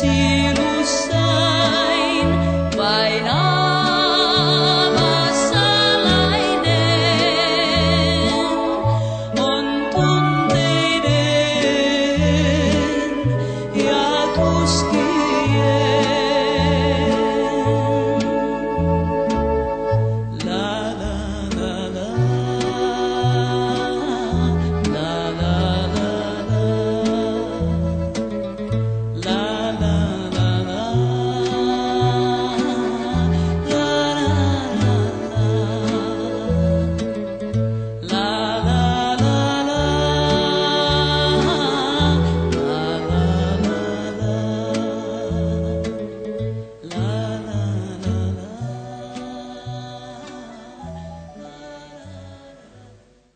See you.